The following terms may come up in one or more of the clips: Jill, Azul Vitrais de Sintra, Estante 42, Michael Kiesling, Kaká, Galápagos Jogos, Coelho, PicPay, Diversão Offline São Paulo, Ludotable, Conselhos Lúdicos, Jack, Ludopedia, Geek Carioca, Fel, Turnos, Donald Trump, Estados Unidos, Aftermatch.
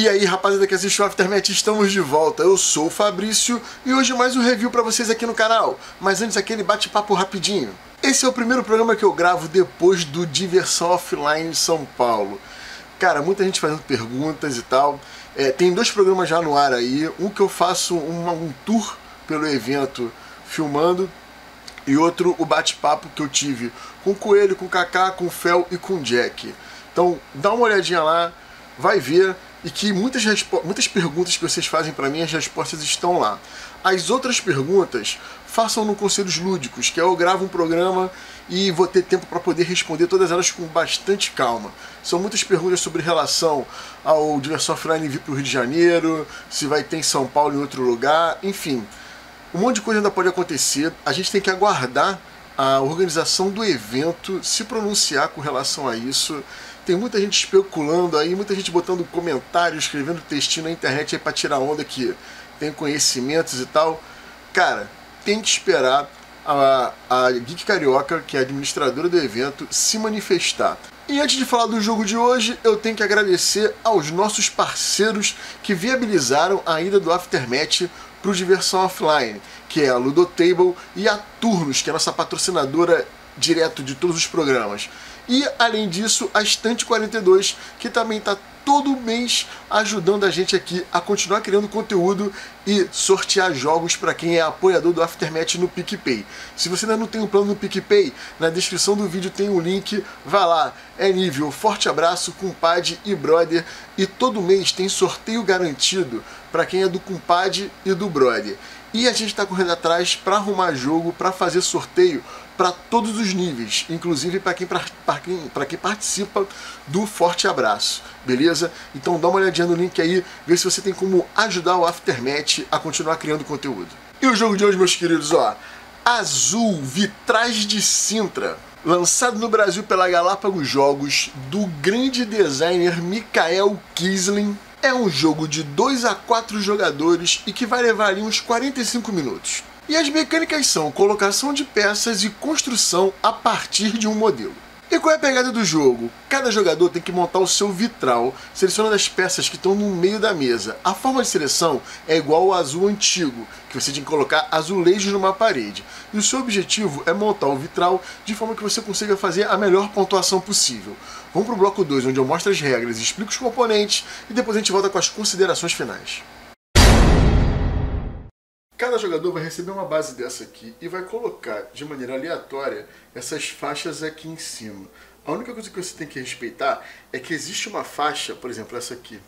E aí, rapaziada que assiste o Aftermatch, estamos de volta. Eu sou o Fabrício e hoje mais um review pra vocês aqui no canal. Mas antes, aquele bate-papo rapidinho. Esse é o primeiro programa que eu gravo depois do Diversão Offline São Paulo. Cara, muita gente fazendo perguntas e tal. Tem dois programas já no ar aí. Um que eu faço um tour pelo evento filmando. E outro, o bate-papo que eu tive com o Coelho, com o Kaká, com o Fel e com o Jack. Então, dá uma olhadinha lá, vai ver. E que muitas perguntas que vocês fazem para mim, as respostas estão lá. As outras perguntas, façam no Conselhos Lúdicos, que eu gravo um programa e vou ter tempo para poder responder todas elas com bastante calma. São muitas perguntas sobre relação ao Diversão Offline vir para o Rio de Janeiro, se vai ter em São Paulo em outro lugar, enfim. Um monte de coisa ainda pode acontecer, a gente tem que aguardar a organização do evento se pronunciar com relação a isso. Tem muita gente especulando aí, muita gente botando comentário, escrevendo textinho na internet aí pra tirar onda que tem conhecimentos e tal. Cara, tem que esperar a Geek Carioca, que é a administradora do evento, se manifestar. E antes de falar do jogo de hoje, eu tenho que agradecer aos nossos parceiros que viabilizaram a ida do Aftermatch para o Diversão Offline, que é a Ludotable, e a Turnos, que é a nossa patrocinadora direto de todos os programas. E, além disso, a Estante 42, que também está todo mês ajudando a gente aqui a continuar criando conteúdo e sortear jogos para quem é apoiador do Aftermatch no PicPay. Se você ainda não tem um plano no PicPay, na descrição do vídeo tem um link, vai lá. É nível forte abraço, compadre e brother, e todo mês tem sorteio garantido para quem é do compadre e do brother. E a gente está correndo atrás para arrumar jogo, para fazer sorteio para todos os níveis, inclusive para quem participa do Forte Abraço, beleza? Então dá uma olhadinha no link aí, vê se você tem como ajudar o Aftermatch a continuar criando conteúdo. E o jogo de hoje, meus queridos, ó, Azul Vitrais de Sintra, lançado no Brasil pela Galápagos Jogos, do grande designer Michael Kiesling. É um jogo de 2 a 4 jogadores e que vai levar ali uns 45 minutos. E as mecânicas são colocação de peças e construção a partir de um modelo. E qual é a pegada do jogo? Cada jogador tem que montar o seu vitral, selecionando as peças que estão no meio da mesa. A forma de seleção é igual ao azul antigo, que você tem que colocar azulejos numa parede. E o seu objetivo é montar o vitral de forma que você consiga fazer a melhor pontuação possível. Vamos para o bloco 2, onde eu mostro as regras, explico os componentes e depois a gente volta com as considerações finais. Cada jogador vai receber uma base dessa aqui e vai colocar de maneira aleatória essas faixas aqui em cima. A única coisa que você tem que respeitar é que existe uma faixa, por exemplo, essa aqui.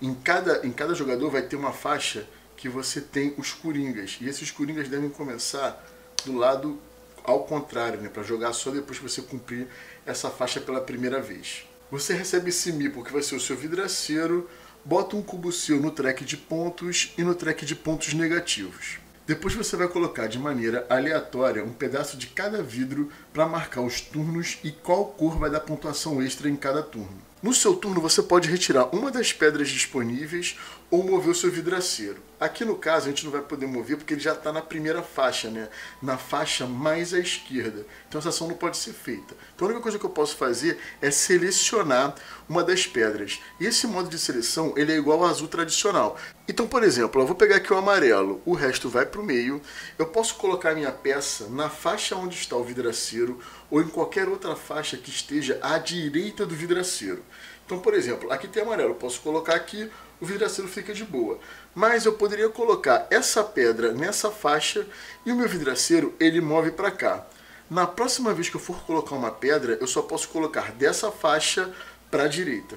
Em cada jogador vai ter uma faixa que você tem os coringas. E esses coringas devem começar do lado ao contrário, né? Para jogar só depois que você cumprir essa faixa pela primeira vez. Você recebe esse mipo, que vai ser o seu vidraceiro. Bota um cubo seu no track de pontos e no track de pontos negativos. Depois você vai colocar de maneira aleatória um pedaço de cada vidro para marcar os turnos e qual cor vai dar pontuação extra em cada turno. No seu turno você pode retirar uma das pedras disponíveis ou mover o seu vidraceiro. Aqui no caso a gente não vai poder mover porque ele já está na primeira faixa, né? Na faixa mais à esquerda. Então essa ação não pode ser feita. Então a única coisa que eu posso fazer é selecionar uma das pedras. E esse modo de seleção ele é igual ao azul tradicional. Então, por exemplo, eu vou pegar aqui o amarelo, o resto vai para o meio. Eu posso colocar a minha peça na faixa onde está o vidraceiro ou em qualquer outra faixa que esteja à direita do vidraceiro. Então, por exemplo, aqui tem amarelo, eu posso colocar aqui, o vidraceiro fica de boa. Mas eu poderia colocar essa pedra nessa faixa e o meu vidraceiro ele move para cá. Na próxima vez que eu for colocar uma pedra, eu só posso colocar dessa faixa para a direita.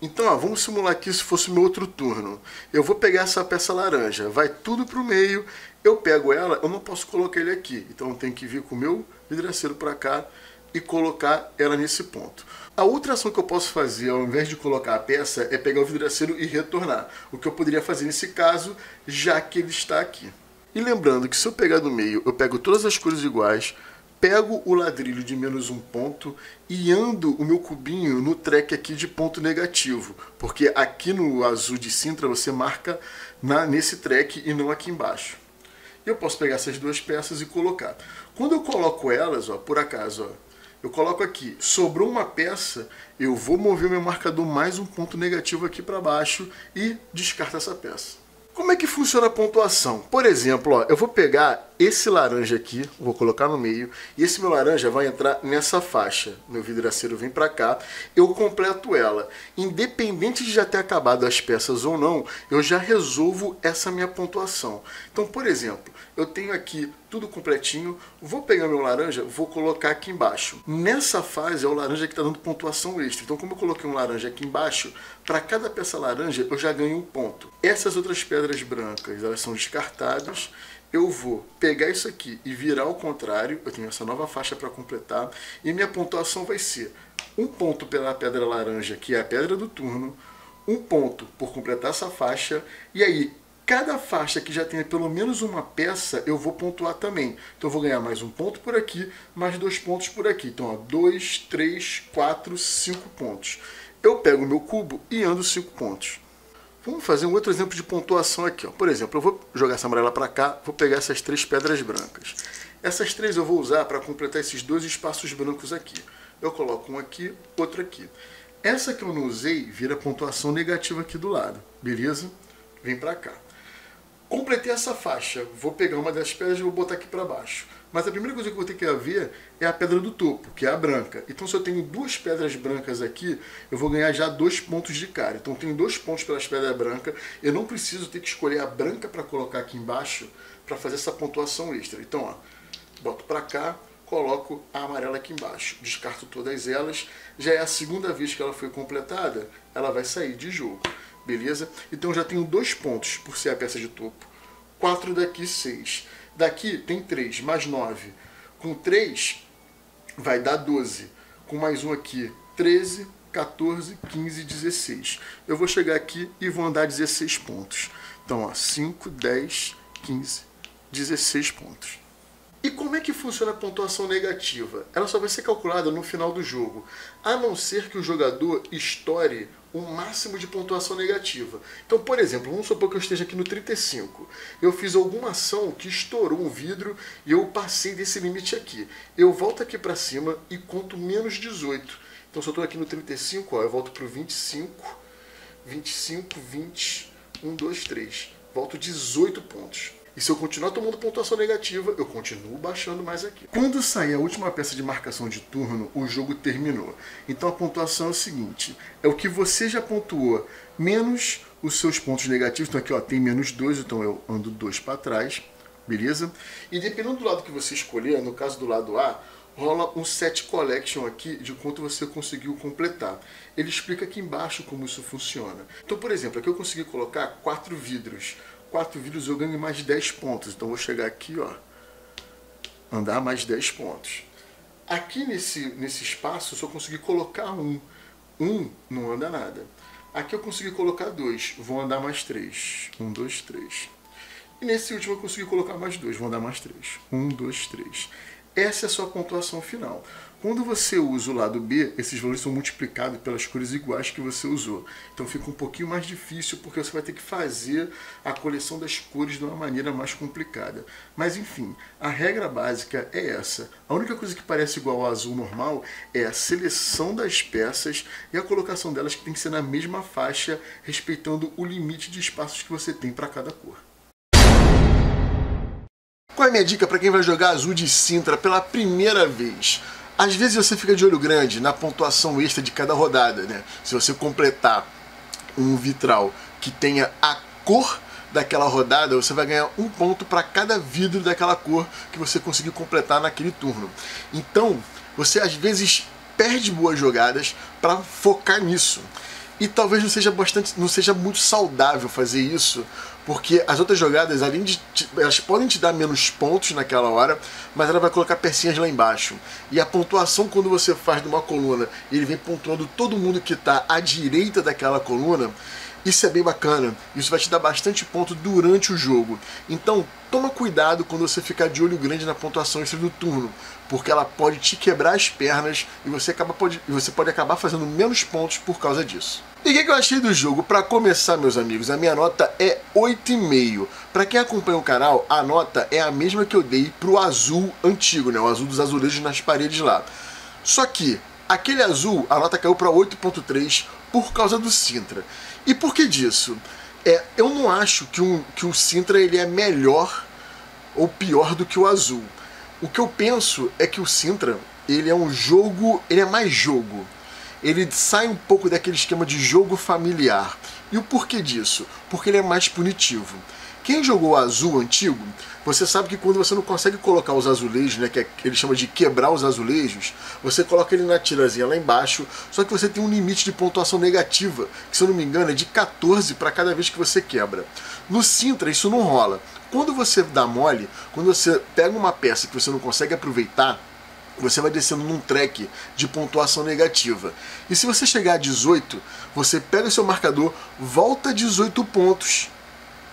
Então, ó, vamos simular aqui se fosse o meu outro turno. Eu vou pegar essa peça laranja, vai tudo para o meio, eu pego ela, eu não posso colocar ele aqui. Então, eu tenho que vir com o meu vidraceiro para cá e colocar ela nesse ponto. A outra ação que eu posso fazer, ao invés de colocar a peça, é pegar o vidraceiro e retornar. O que eu poderia fazer nesse caso, já que ele está aqui. E lembrando que se eu pegar do meio, eu pego todas as cores iguais, pego o ladrilho de menos um ponto e ando o meu cubinho no track aqui de ponto negativo. Porque aqui no azul de Sintra você marca nesse track e não aqui embaixo. Eu posso pegar essas duas peças e colocar. Quando eu coloco elas, ó, por acaso, ó, eu coloco aqui, sobrou uma peça, eu vou mover meu marcador mais um ponto negativo aqui para baixo e descarto essa peça. Como é que funciona a pontuação? Por exemplo, ó, eu vou pegar esse laranja aqui, vou colocar no meio, e esse meu laranja vai entrar nessa faixa. Meu vidraceiro vem para cá, eu completo ela. Independente de já ter acabado as peças ou não, eu já resolvo essa minha pontuação. Então, por exemplo, eu tenho aqui tudo completinho, vou pegar meu laranja, vou colocar aqui embaixo. Nessa fase é o laranja que está dando pontuação extra. Então, como eu coloquei um laranja aqui embaixo, para cada peça laranja eu já ganho um ponto. Essas outras pedras brancas, elas são descartadas. Eu vou pegar isso aqui e virar ao contrário. Eu tenho essa nova faixa para completar. E minha pontuação vai ser um ponto pela pedra laranja, que é a pedra do turno, um ponto por completar essa faixa, e aí cada faixa que já tenha pelo menos uma peça, eu vou pontuar também. Então eu vou ganhar mais um ponto por aqui, mais dois pontos por aqui. Então, ó, 2, 3, 4, 5 pontos. Eu pego o meu cubo e ando 5 pontos. Vamos fazer um outro exemplo de pontuação aqui, ó. Por exemplo, eu vou jogar essa amarela para cá, vou pegar essas 3 pedras brancas. Essas 3 eu vou usar para completar esses 2 espaços brancos aqui. Eu coloco um aqui, outro aqui. Essa que eu não usei vira pontuação negativa aqui do lado, beleza? Vem para cá. Completei essa faixa, vou pegar uma das pedras e vou botar aqui para baixo. Mas a primeira coisa que eu vou ter que ver é a pedra do topo, que é a branca. Então, se eu tenho 2 pedras brancas aqui, eu vou ganhar já 2 pontos de cara. Então, eu tenho 2 pontos pelas pedras brancas. Eu não preciso ter que escolher a branca para colocar aqui embaixo para fazer essa pontuação extra. Então, ó, boto para cá, coloco a amarela aqui embaixo. Descarto todas elas. Já é a segunda vez que ela foi completada, ela vai sair de jogo. Beleza? Então, eu já tenho 2 pontos por ser a peça de topo. 4 daqui, 6. Daqui tem 3, mais 9. Com 3, vai dar 12. Com mais um aqui, 13, 14, 15, 16. Eu vou chegar aqui e vou andar 16 pontos. Então, ó, 5, 10, 15, 16 pontos. E como é que funciona a pontuação negativa? Ela só vai ser calculada no final do jogo, a não ser que o jogador estoure o máximo de pontuação negativa. Então, por exemplo, vamos supor que eu esteja aqui no 35. Eu fiz alguma ação que estourou um vidro e eu passei desse limite aqui. Eu volto aqui para cima e conto menos 18. Então, se eu estou aqui no 35, ó, eu volto para o 25, 25, 20, 1, 2, 3. Volto 18 pontos. E se eu continuar tomando pontuação negativa, eu continuo baixando mais aqui. Quando sair a última peça de marcação de turno, o jogo terminou. Então a pontuação é o seguinte, é o que você já pontuou, menos os seus pontos negativos. Então aqui, ó, tem menos 2, então eu ando 2 para trás, beleza? E dependendo do lado que você escolher, no caso do lado A, rola um set collection aqui de quanto você conseguiu completar. Ele explica aqui embaixo como isso funciona. Então, por exemplo, aqui eu consegui colocar 4 vidros. 4 vidros eu ganho mais 10 pontos. Então, eu vou chegar aqui, ó, andar mais 10 pontos. Aqui nesse espaço, eu só consegui colocar um. Um não anda nada. Aqui eu consegui colocar 2, vou andar mais 3. 1, 2, 3. E nesse último eu consegui colocar mais 2, vou andar mais 3. 1, 2, 3. Essa é a sua pontuação final. Quando você usa o lado B, esses valores são multiplicados pelas cores iguais que você usou. Então fica um pouquinho mais difícil, porque você vai ter que fazer a coleção das cores de uma maneira mais complicada. Mas enfim, a regra básica é essa. A única coisa que parece igual ao azul normal é a seleção das peças e a colocação delas, que tem que ser na mesma faixa, respeitando o limite de espaços que você tem para cada cor. Qual é a minha dica para quem vai jogar Azul de Sintra pela primeira vez? Às vezes você fica de olho grande na pontuação extra de cada rodada, né? Se você completar um vitral que tenha a cor daquela rodada, você vai ganhar um ponto para cada vidro daquela cor que você conseguir completar naquele turno. Então, você às vezes perde boas jogadas para focar nisso. E talvez não seja muito saudável fazer isso, porque as outras jogadas, além de elas podem te dar menos pontos naquela hora, mas ela vai colocar pecinhas lá embaixo. E a pontuação, quando você faz numa coluna, ele vem pontuando todo mundo que está à direita daquela coluna. Isso é bem bacana, isso vai te dar bastante ponto durante o jogo. Então, toma cuidado quando você ficar de olho grande na pontuação extra do turno, porque ela pode te quebrar as pernas e você pode acabar fazendo menos pontos por causa disso. E o que eu achei do jogo? Para começar, meus amigos, a minha nota é 8,5. Para quem acompanha o canal, a nota é a mesma que eu dei pro azul antigo, né? O azul dos azulejos nas paredes lá. Só que aquele azul, a nota caiu para 8.3 por causa do Sintra. E por que disso? Eu não acho que o Sintra ele é melhor ou pior do que o azul. O que eu penso é que o Sintra ele é um jogo, ele é mais jogo. Ele sai um pouco daquele esquema de jogo familiar. E o porquê disso? Porque ele é mais punitivo. Quem jogou azul antigo, você sabe que quando você não consegue colocar os azulejos, né, que ele chama de quebrar os azulejos, você coloca ele na tirazinha lá embaixo, só que você tem um limite de pontuação negativa, que se eu não me engano é de 14 para cada vez que você quebra. No Sintra isso não rola. Quando você dá mole, quando você pega uma peça que você não consegue aproveitar, você vai descendo num track de pontuação negativa. E se você chegar a 18, você pega o seu marcador, volta 18 pontos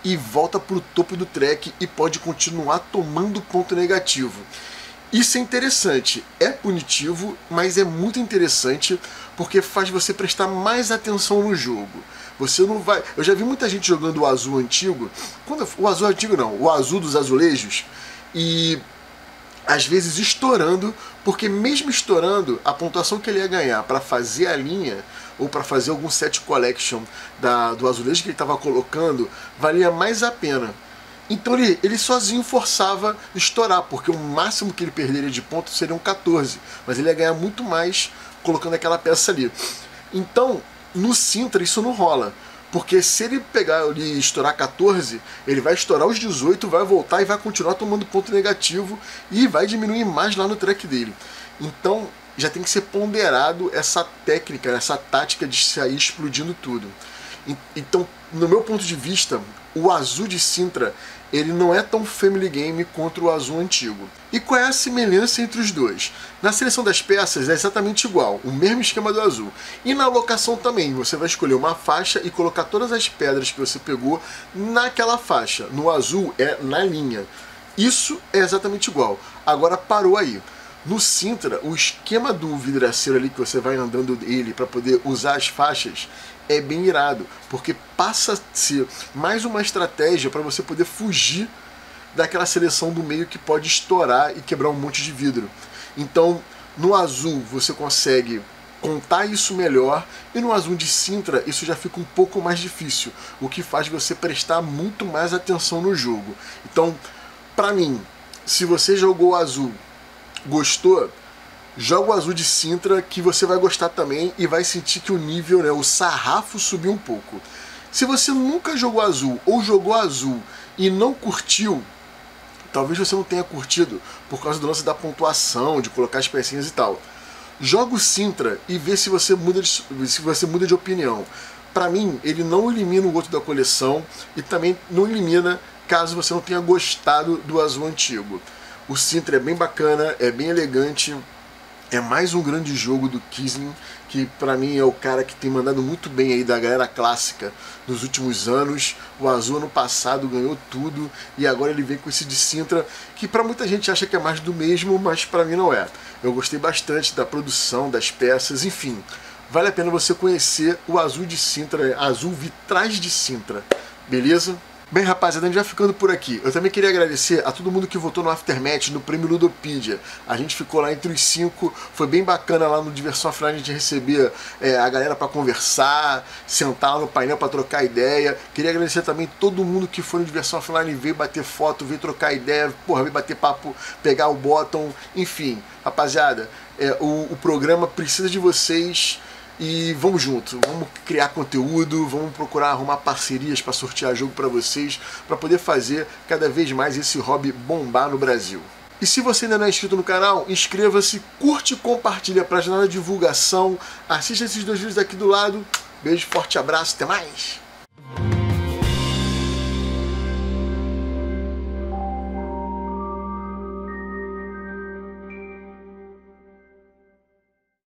e volta para o topo do track e pode continuar tomando ponto negativo. Isso é interessante, é punitivo, mas é muito interessante porque faz você prestar mais atenção no jogo. Você não vai... Eu já vi muita gente jogando o azul antigo, o azul antigo não, o azul dos azulejos, e às vezes estourando, porque mesmo estourando, a pontuação que ele ia ganhar para fazer a linha ou para fazer algum set collection do azulejo que ele estava colocando valia mais a pena. Então ele sozinho forçava estourar, porque o máximo que ele perderia de ponto seriam 14, mas ele ia ganhar muito mais colocando aquela peça ali. Então no Sintra isso não rola, porque se ele pegar e estourar 14, ele vai estourar os 18, vai voltar e vai continuar tomando ponto negativo e vai diminuir mais lá no track dele. Então já tem que ser ponderado essa técnica, essa tática de sair explodindo tudo. Então, no meu ponto de vista, o azul de Sintra ele não é tão family game contra o azul antigo. E qual é a semelhança entre os dois? Na seleção das peças é exatamente igual, o mesmo esquema do azul. E na alocação também, você vai escolher uma faixa e colocar todas as pedras que você pegou naquela faixa. No azul é na linha. Isso é exatamente igual. Agora parou aí. No Sintra, o esquema do vidraceiro ali que você vai andando ele para poder usar as faixas é bem irado, porque passa a ser mais uma estratégia para você poder fugir daquela seleção do meio que pode estourar e quebrar um monte de vidro. Então, no azul você consegue contar isso melhor, e no azul de Sintra isso já fica um pouco mais difícil, o que faz você prestar muito mais atenção no jogo. Então, para mim, se você jogou azul, gostou, joga o azul de Sintra que você vai gostar também e vai sentir que o nível, né, o sarrafo subiu um pouco. Se você nunca jogou azul ou jogou azul e não curtiu, talvez você não tenha curtido por causa do lance da pontuação, de colocar as pecinhas e tal. Joga o Sintra e vê se você muda de opinião. Pra mim, ele não elimina o outro da coleção e também não elimina caso você não tenha gostado do azul antigo. O Sintra é bem bacana, é bem elegante, é mais um grande jogo do Kiesling, que pra mim é o cara que tem mandado muito bem aí da galera clássica nos últimos anos. O azul ano passado ganhou tudo e agora ele vem com esse de Sintra, que pra muita gente acha que é mais do mesmo, mas pra mim não é. Eu gostei bastante da produção, das peças, enfim. Vale a pena você conhecer o azul de Sintra, Azul Vitrais de Sintra, beleza? Bem, rapaziada, a gente vai ficando por aqui. Eu também queria agradecer a todo mundo que votou no Aftermatch, no Prêmio Ludopedia. A gente ficou lá entre os 5, foi bem bacana lá no Diversão Offline a gente receber a galera para conversar, sentar lá no painel para trocar ideia. Queria agradecer também todo mundo que foi no Diversão Offline, veio bater foto, veio trocar ideia, porra, veio bater papo, pegar o botão, enfim. Rapaziada, o programa precisa de vocês. E vamos junto, vamos criar conteúdo, vamos procurar arrumar parcerias para sortear jogo para vocês, para poder fazer cada vez mais esse hobby bombar no Brasil. E se você ainda não é inscrito no canal, inscreva-se, curte e compartilha para ajudar na divulgação, assista esses dois vídeos aqui do lado, beijo, forte abraço, até mais!